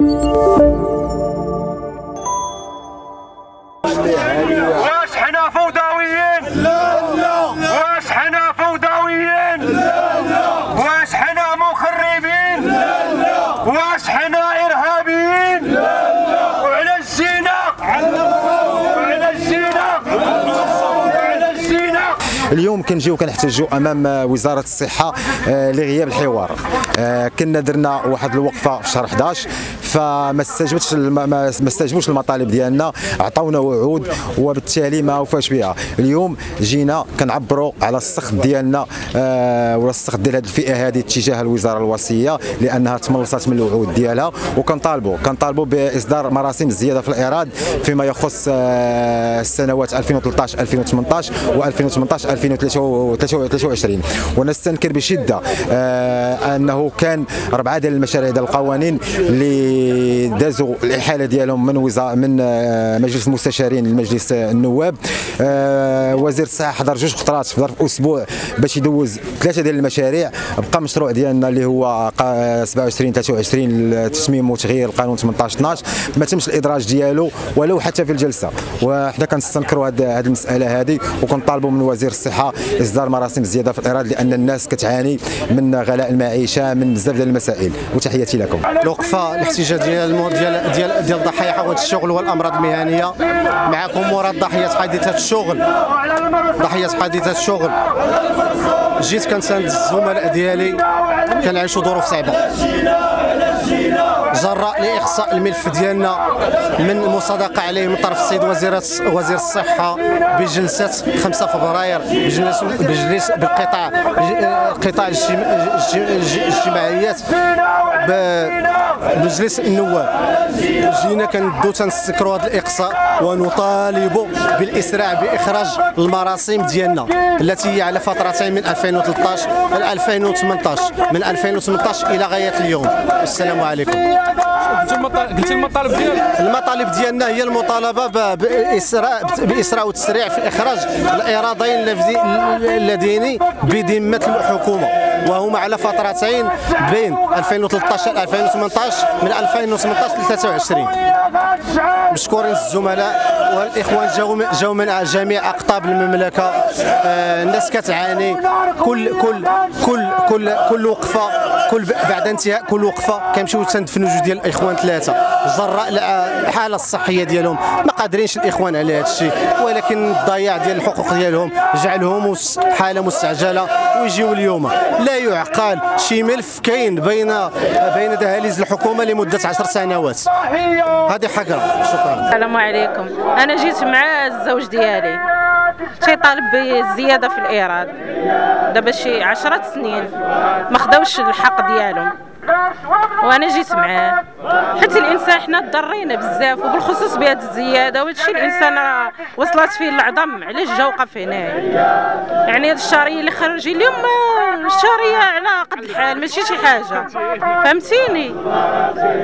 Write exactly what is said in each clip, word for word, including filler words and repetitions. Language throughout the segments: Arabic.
واش حنا فوضويين؟ لا لا. واش حنا فوضويين؟ لا لا. واش حنا مخربين؟ لا لا. واش حنا إرهابيين؟ لا لا. وعلى الزنا وعلى الزنا وعلى الزنا. اليوم كنجيو كنحتاجو امام وزاره الصحه لغياب الحوار. كنا درنا واحد الوقفه في شهر حداش، فما استجبتش ما استجبوش المطالب ديالنا، عطاونا وعود وبالتالي ما وفاش بها. اليوم جينا كنعبروا على السخط ديالنا آه ولا السخط ديال هذه الفئه هذه تجاه الوزاره الوصيه لانها تملصت من الوعود ديالها، وكنطالبوا كنطالبوا باصدار مراسم الزياده في الايراد فيما يخص آه السنوات ألفين وثلاطاش ألفين وثمنطاش و2018 ألفين وثلاثة وعشرين. ونستنكر بشده آه انه كان ربعه ديال المشاريع ديال القوانين اللي دازوا الاحاله ديالهم من وزاره من مجلس المستشارين لمجلس النواب. وزير الصحه حضر جوج خطرات في ظرف اسبوع باش يدوز ثلاثه ديال المشاريع. بقى مشروع ديالنا اللي هو سبعة وعشرين ثلاثة وعشرين تسميم وتغيير القانون ثمنطاش اثناش ما تمش الادراج ديالو ولو حتى في الجلسه. وحنا كنستنكروا هذه المساله هذه وكنطالبوا من وزير الصحه اصدار مراسم زياده في الايراد لان الناس كتعاني من غلاء المعيشه من بزاف ديال المسائل. وتحياتي لكم. الوقفه ديال ديال ديال ديال ضحايا حوادث الشغل والامراض المهنيه معكم مراد ضحيه حادثه الشغل ضحيه حادثه الشغل. جيت كنساند الزملاء ديالي كنعيشوا ظروف صعبه جراء لاخصاء الملف ديالنا من المصادقه عليه من طرف السيد وزير وزير الصحه بجلسه خمسة فبراير بجلسه بجلس بالقطاع قطاع الاجتماعيات بمجلس النواب. جينا كندو تنسكروا هذا الاقصاء ونطالب بالاسراع باخراج المراسيم ديالنا التي هي على فترتين من ألفين وثلاطاش ل ألفين وثمنطاش من ألفين وثمنطاش الى غايه اليوم. والسلام عليكم. قلت المطالب ديالك؟ المطالب ديالنا هي المطالبه باسراء باسراء والتسريع في اخراج الاراضين اللذين بذمه الحكومه وهما على فترتين بين ألفين وثلاطاش ل ألفين وثمنطاش من ألفين وثمنطاش ل ثلاثة وعشرين. مشكورين الزملاء والاخوان جاوا من جميع اقطاب المملكه. الناس كتعاني كل كل كل كل كل وقفه كل بعد انتهاء كل وقفه كيمشيو تندفنوا جوج ديال الاخوان ثلاثه جراء الحاله الصحيه ديالهم. ما قادرينش الاخوان على هذا الشيء ولكن الضياع ديال الحقوق ديالهم جعلهم حاله مستعجله ويجيو اليوم. لا يعقل شي ملف كاين بين بين دهاليز الحكومه لمده عشر سنوات. هذه حقره. شكرا. السلام عليكم. انا جيت مع الزوج ديالي تيطالب بالزياده في الايراد دابا شي عشر سنين ما خداوش الحق ديالهم وانا جيت معاه حيت الانسان حنا تضرينا بزاف وبالخصوص بهاد الزياده. وهادشي الانسان راه وصلت فيه العظم. علاش جا وقف هنايا؟ يعني هاد الشهريه اللي خارجين اليوم الشهريه على قد الحال ماشي شي حاجه فهمتيني.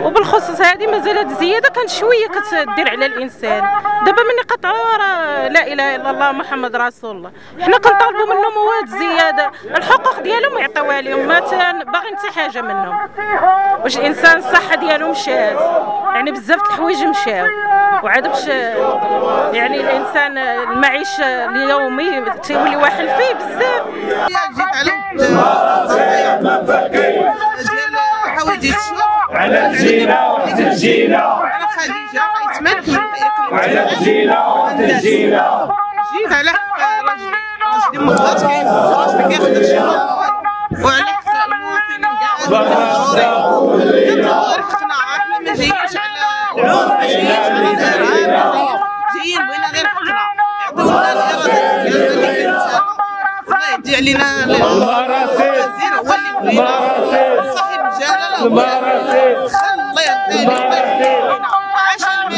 وبالخصوص هادي مازال هاد الزياده كانت شويه كتدير على الانسان. دابا ملي قطعوا راه لا اله الا الله محمد رسول الله. حنا كنطالبوا منهم هو هاد الزياده الحقوق ديالهم يعطيوها لهم. مثلا باغي نتا حاجه منهم واش الانسان الصحه ديالو مشات يعني بزاف د الحوايج مشاو وعاد باش يعني الانسان المعيشه اليومي تيولي واحد فيه بزاف. على الجينا وحد الجينا على خديجه غيتمكن على الجينا وحد الجينا جيت على راجل راجل مضغوط كيفاش كيخدم شي وعلى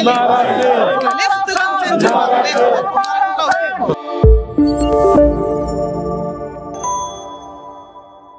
الله